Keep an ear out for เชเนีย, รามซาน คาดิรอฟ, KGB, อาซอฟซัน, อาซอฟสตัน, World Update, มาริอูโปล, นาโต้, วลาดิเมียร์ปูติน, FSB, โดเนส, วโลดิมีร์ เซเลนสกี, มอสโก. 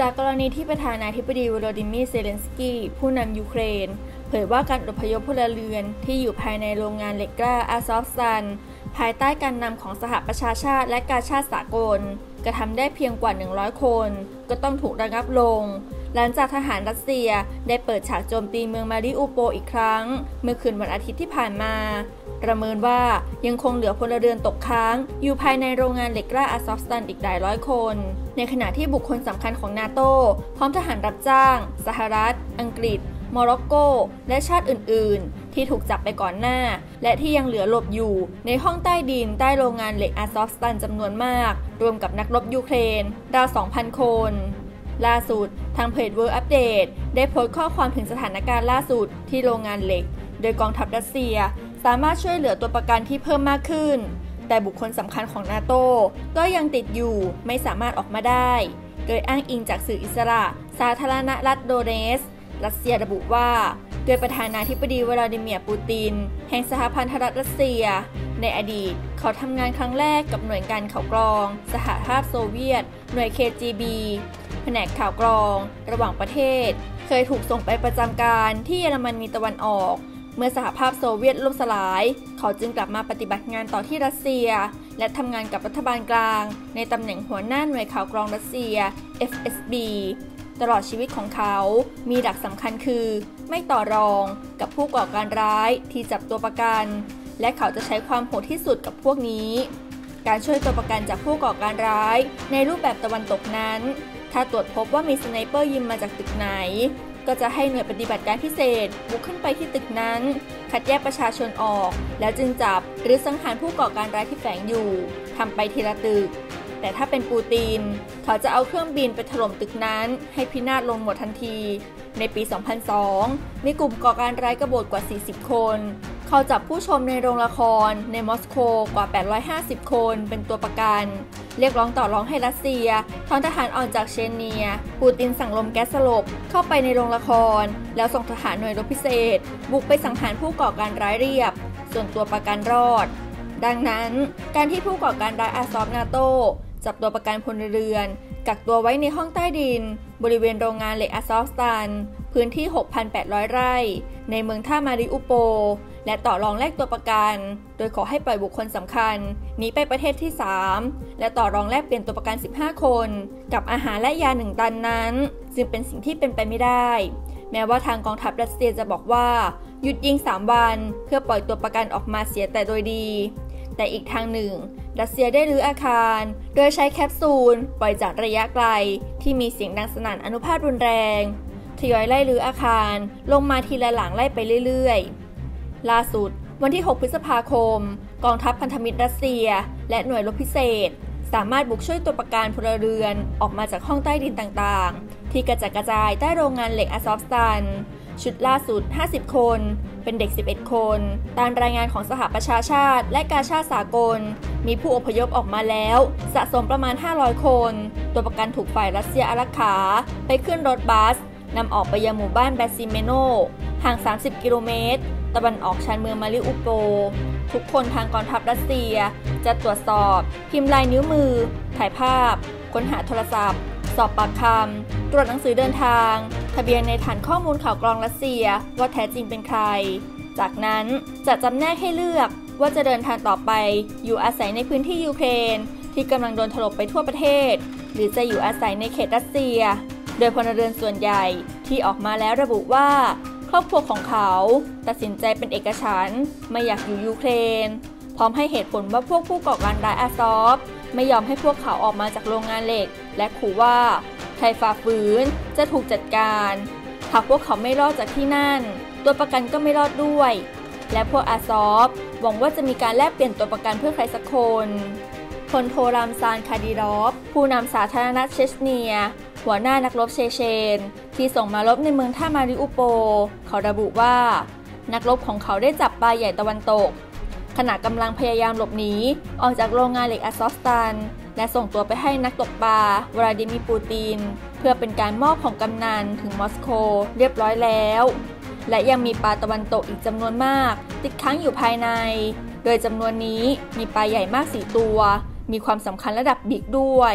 จากกรณีที่ประธานาธิบดีวโลดิมีร์ เซเลนสกีผู้นำยูเครนเผยว่าการอพยพพลเรือนที่อยู่ภายในโรงงานเหล็กกล้าอาซอฟซันภายใต้การนำของสหประชาชาติและกาชาดสากลกระทำได้เพียงกว่า100คนก็ต้องถูกระงับลงหลังจากทหารรัสเซียได้เปิดฉากโจมตีเมืองมาริอูโปอีกครั้งเมื่อคืนวันอาทิตย์ที่ผ่านมาประเมินว่ายังคงเหลือพลเรือนตกค้างอยู่ภายในโรงงานเหล็กกล้าอาซอฟสตันอีกหลายร้อยคนในขณะที่บุคคลสำคัญของนาโต้พร้อมทหารรับจ้างสหรัฐอังกฤษโมร็อกโกและชาติอื่นๆที่ถูกจับไปก่อนหน้าและที่ยังเหลือหลบอยู่ในห้องใต้ดินใต้โรงงานเหล็กอาซอฟสตันจำนวนมากรวมกับนักรบยูเครนราว 2,000 คนล่าสุดทางเพจ World Update ได้โพสต์ข้อความถึงสถานการณ์ล่าสุดที่โรงงานเหล็กโดยกองทัพรัสเซียสามารถช่วยเหลือตัวประกันที่เพิ่มมากขึ้นแต่บุคคลสำคัญของนาโต้ก็ยังติดอยู่ไม่สามารถออกมาได้โดยอ้างอิงจากสื่ออิสระสาธารณรัฐโดเนสรัสเซียระบุว่าโดยประธานาธิบดีวลาดิเมียร์ปูตินแห่งสหพันธรัฐรัสเซียในอดีตเขาทำงานครั้งแรกกับหน่วยงานข่าวกรองสหภาพโซเวียตหน่วย KGB แผนกข่าวกรองระหว่างประเทศเคยถูกส่งไปประจำการที่เยอรมนีตะวันออกเมื่อสหภาพโซเวียตล่มสลายเขาจึงกลับมาปฏิบัติงานต่อที่รัสเซียและทำงานกับรัฐบาลกลางในตำแหน่งหัวหน้าหน่วยข่าวกรองรัสเซีย FSBตลอดชีวิตของเขามีหลักสำคัญคือไม่ต่อรองกับผู้ก่อการร้ายที่จับตัวประกันและเขาจะใช้ความโหดที่สุดกับพวกนี้การช่วยตัวประกันจากผู้ก่อการร้ายในรูปแบบตะวันตกนั้นถ้าตรวจพบว่ามีสไนเปอร์ยิงมาจากตึกไหนก็จะให้หน่วยปฏิบัติการพิเศษบุกขึ้นไปที่ตึกนั้นคัดแยกประชาชนออกแล้วจึงจับหรือสังหารผู้ก่อการร้ายที่แฝงอยู่ทำไปทีละตึกแต่ถ้าเป็นปูตินเขาจะเอาเครื่องบินไปถล่มตึกนั้นให้พินาศลงหมดทันทีในปี 2002 มีกลุ่มก่อการร้ายกบฏกว่า 40 คนเขาจับผู้ชมในโรงละครในมอสโกกว่า 850 คนเป็นตัวประกันเรียกร้องต่อร้องให้รัสเซียถอนทหารออกจากเชเนียปูตินสั่งลมแก๊สสลบเข้าไปในโรงละครแล้วส่งทหารหน่วยรบพิเศษบุกไปสังหารผู้ก่อการร้ายเรียบส่วนตัวประกันรอดดังนั้นการที่ผู้ก่อการร้ายอาซอฟนาโต้จับตัวประกันพลเรือนกักตัวไว้ในห้องใต้ดินบริเวณโรงงานเหล็กอาซอฟสตันพื้นที่ 6,800 ไร่ในเมืองท่ามาริอุโปและต่อรองแลกตัวประกันโดยขอให้ปล่อยบุคคลสำคัญหนีไปประเทศที่3และต่อรองแลกเปลี่ยนตัวประกัน15คนกับอาหารและยา1ตันนั้นซึ่งเป็นสิ่งที่เป็นไปไม่ได้แม้ว่าทางกองทัพรัสเซียจะบอกว่าหยุดยิง3วันเพื่อปล่อยตัวประกันออกมาเสียแต่โดยดีแต่อีกทางหนึ่งรัสเซียได้รื้ออาคารโดยใช้แคปซูลปล่อยจากระยะไกลที่มีเสียงดังสนั่นอนุภาครุนแรงทยอยไล่รื้ออาคารลงมาทีละหลังไล่ไปเรื่อยๆล่าสุดวันที่ 6 พฤษภาคมกองทัพพันธมิตรรัสเซียและหน่วยรบพิเศษสามารถบุกช่วยตัวประกันพลเรือนออกมาจากห้องใต้ดินต่างๆที่กระจัดกระจายใต้โรงงานเหล็กอาซอฟสตันชุดล่าสุด50คนเป็นเด็ก11คนตามรายงานของสหประชาชาติและกาชาดสากลมีผู้อพยพออกมาแล้วสะสมประมาณ500คนตัวประกันถูกฝ่ายรัสเซียอารักขาไปขึ้นรถบัสนำออกไปยังหมู่บ้านแบซิเมโนห่าง30กิโลเมตรตะวันออกชานเมืองมาริอุโปทุกคนทางกองทัพรัสเซียจะตรวจสอบพิมพ์ลายนิ้วมือถ่ายภาพค้นหาโทรศัพท์สอบปากคำตรวจหนังสือเดินทางทะเบียนในฐานข้อมูลข่าวกรองรัสเซียว่าแท้จริงเป็นใครจากนั้นจะจำแนกให้เลือกว่าจะเดินทางต่อไปอยู่อาศัยในพื้นที่ยูเครนที่กำลังโดนถล่มไปทั่วประเทศหรือจะอยู่อาศัยในเขตรัสเซียโดยพลเรือนส่วนใหญ่ที่ออกมาแล้วระบุว่าครอบครัวของเขาตัดสินใจเป็นเอกฉันท์ไม่อยากอยู่ยูเครนพร้อมให้เหตุผลว่าพวกผู้ก่อการร้ายอาซอฟไม่ยอมให้พวกเขาออกมาจากโรงงานเหล็กและขู่ว่าใครฝ่าฝืนจะถูกจัดการหากพวกเขาไม่รอดจากที่นั่นตัวประกันก็ไม่รอดด้วยและพวกอาซอฟหวังว่าจะมีการแลกเปลี่ยนตัวประกันเพื่อใครสักคนพลโทรามซานคาดิรอฟผู้นำสาธารณรัฐเชชเนียหัวหน้านักรบเชเชนที่ส่งมารบในเมืองท่ามาริอุโปเขาระบุว่านักรบของเขาได้จับปลาใหญ่ตะวันตกขณะกำลังพยายามหลบหนีออกจากโรงงานเหล็กอาซอฟสตันและส่งตัวไปให้นักตกปลาวลาดิมีร์ ปูตินเพื่อเป็นการมอบของกำนันถึงมอสโกเรียบร้อยแล้วและยังมีปลาตะวันตกอีกจำนวนมากติดค้างอยู่ภายในโดยจำนวนนี้มีปลาใหญ่มาก4ตัวมีความสำคัญระดับบิ๊กด้วย